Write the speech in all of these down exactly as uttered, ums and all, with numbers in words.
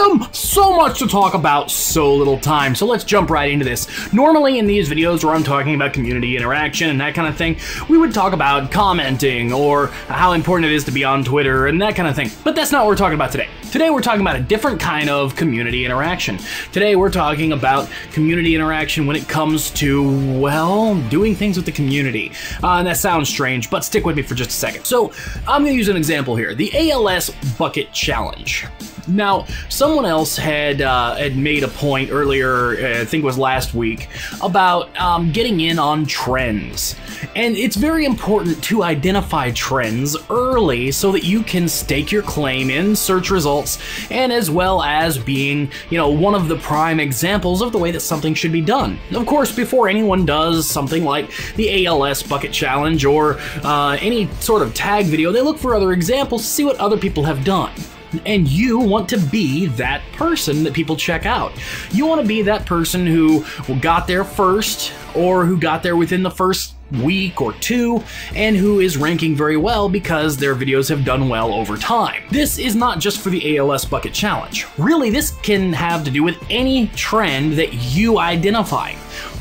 Freedom! So much to talk about, so little time, so let's jump right into this. Normally in these videos where I'm talking about community interaction and that kind of thing, we would talk about commenting or how important it is to be on Twitter and that kind of thing, but that's not what we're talking about today. Today we're talking about a different kind of community interaction. Today we're talking about community interaction when it comes to, well, doing things with the community. Uh, and that sounds strange, but stick with me for just a second. So I'm gonna use an example here, the A L S Bucket Challenge. Now, someone else had, uh, had made a point earlier, uh, I think it was last week, about um, getting in on trends. And it's very important to identify trends early so that you can stake your claim in search results, and as well as being, you know, one of the prime examples of the way that something should be done. Of course, before anyone does something like the A L S Bucket Challenge or uh, any sort of tag video, they look for other examples to see what other people have done. And you want to be that person that people check out. You want to be that person who got there first, or who got there within the first week or two, and who is ranking very well because their videos have done well over time. This is not just for the A L S Bucket Challenge. Really, this can have to do with any trend that you identify.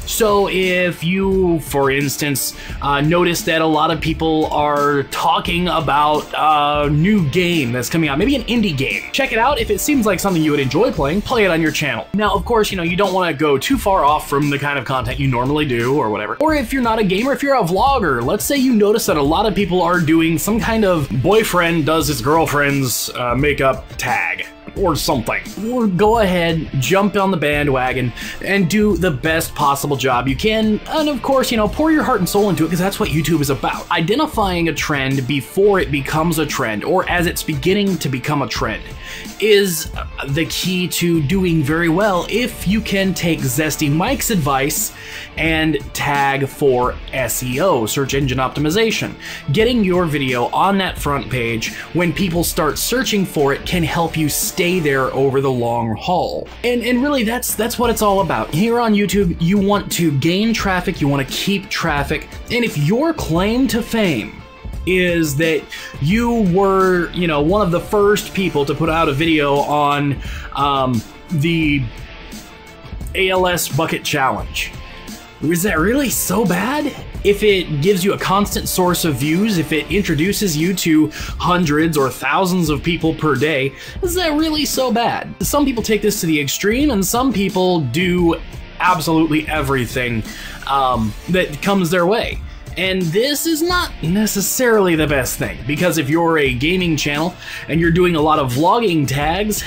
So if you, for instance, uh, notice that a lot of people are talking about a new game that's coming out, maybe an indie game, check it out. If it seems like something you would enjoy playing, play it on your channel. Now, of course, you know, you don't want to go too far off from the kind of content you normally do or whatever. Or if you're not a gamer, if you're a vlogger, let's say you notice that a lot of people are doing some kind of boyfriend does his girlfriend's uh, makeup tag. Or something. Or go ahead, jump on the bandwagon, and do the best possible job you can. And of course, you know, pour your heart and soul into it, because that's what YouTube is about. Identifying a trend before it becomes a trend, or as it's beginning to become a trend, is the key to doing very well if you can take Zesty Mike's advice and tag for S E O, search engine optimization. Getting your video on that front page when people start searching for it can help you stay there over the long haul. And and really that's that's what it's all about. Here on YouTube, you want to gain traffic, you want to keep traffic, and if your claim to fame is that you were, you know, one of the first people to put out a video on um, the A L S Bucket Challenge, is that really so bad? If it gives you a constant source of views, if it introduces you to hundreds or thousands of people per day, is that really so bad? Some people take this to the extreme, and some people do absolutely everything um, that comes their way. And this is not necessarily the best thing, because if you're a gaming channel and you're doing a lot of vlogging tags,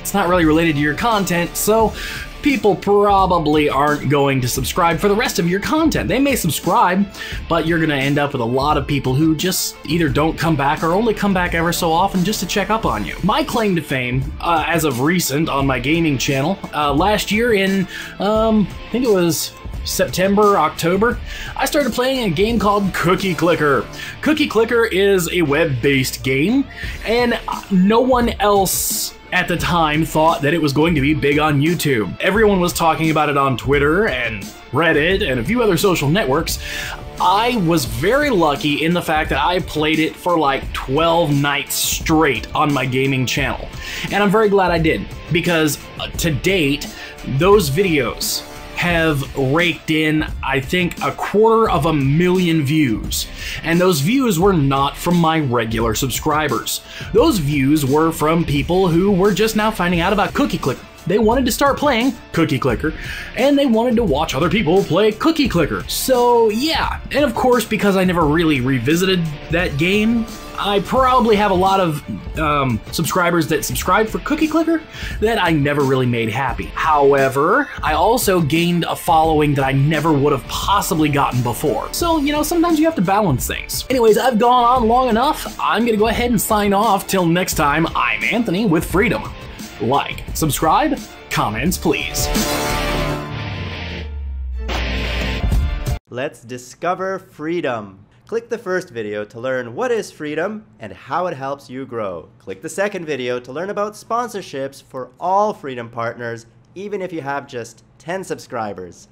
it's not really related to your content, so people probably aren't going to subscribe for the rest of your content. They may subscribe, but you're gonna end up with a lot of people who just either don't come back or only come back ever so often just to check up on you. My claim to fame, uh, as of recent on my gaming channel, uh, last year in, um, I think it was September, October, I started playing a game called Cookie Clicker. Cookie Clicker is a web-based game, and no one else at the time thought that it was going to be big on YouTube. Everyone was talking about it on Twitter and Reddit and a few other social networks. I was very lucky in the fact that I played it for like twelve nights straight on my gaming channel. And I'm very glad I did, because to date, those videos have raked in, I think, a quarter of a million views. And those views were not from my regular subscribers. Those views were from people who were just now finding out about Cookie Clicker. They wanted to start playing Cookie Clicker, and they wanted to watch other people play Cookie Clicker. So yeah, and of course, because I never really revisited that game, I probably have a lot of um, subscribers that subscribe for Cookie Clicker that I never really made happy. However, I also gained a following that I never would have possibly gotten before. So, you know, sometimes you have to balance things. Anyways, I've gone on long enough. I'm gonna go ahead and sign off. Till next time, I'm Anthony with Freedom. Like, subscribe, comments, please. Let's discover freedom. Click the first video to learn what is freedom and how it helps you grow. Click the second video to learn about sponsorships for all Freedom partners, even if you have just ten subscribers.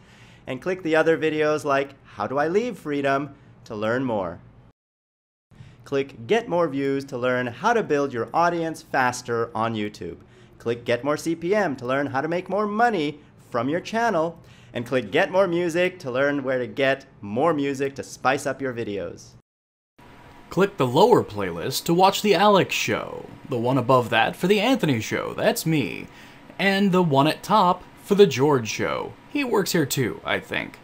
And click the other videos like How Do I Leave Freedom to learn more. Click Get More Views to learn how to build your audience faster on YouTube. click Get More C P M to learn how to make more money from your channel, and click Get More Music to learn where to get more music to spice up your videos. Click the lower playlist to watch The Alex Show, the one above that for The Anthony Show, that's me, and the one at top for The George Show. He works here too, I think.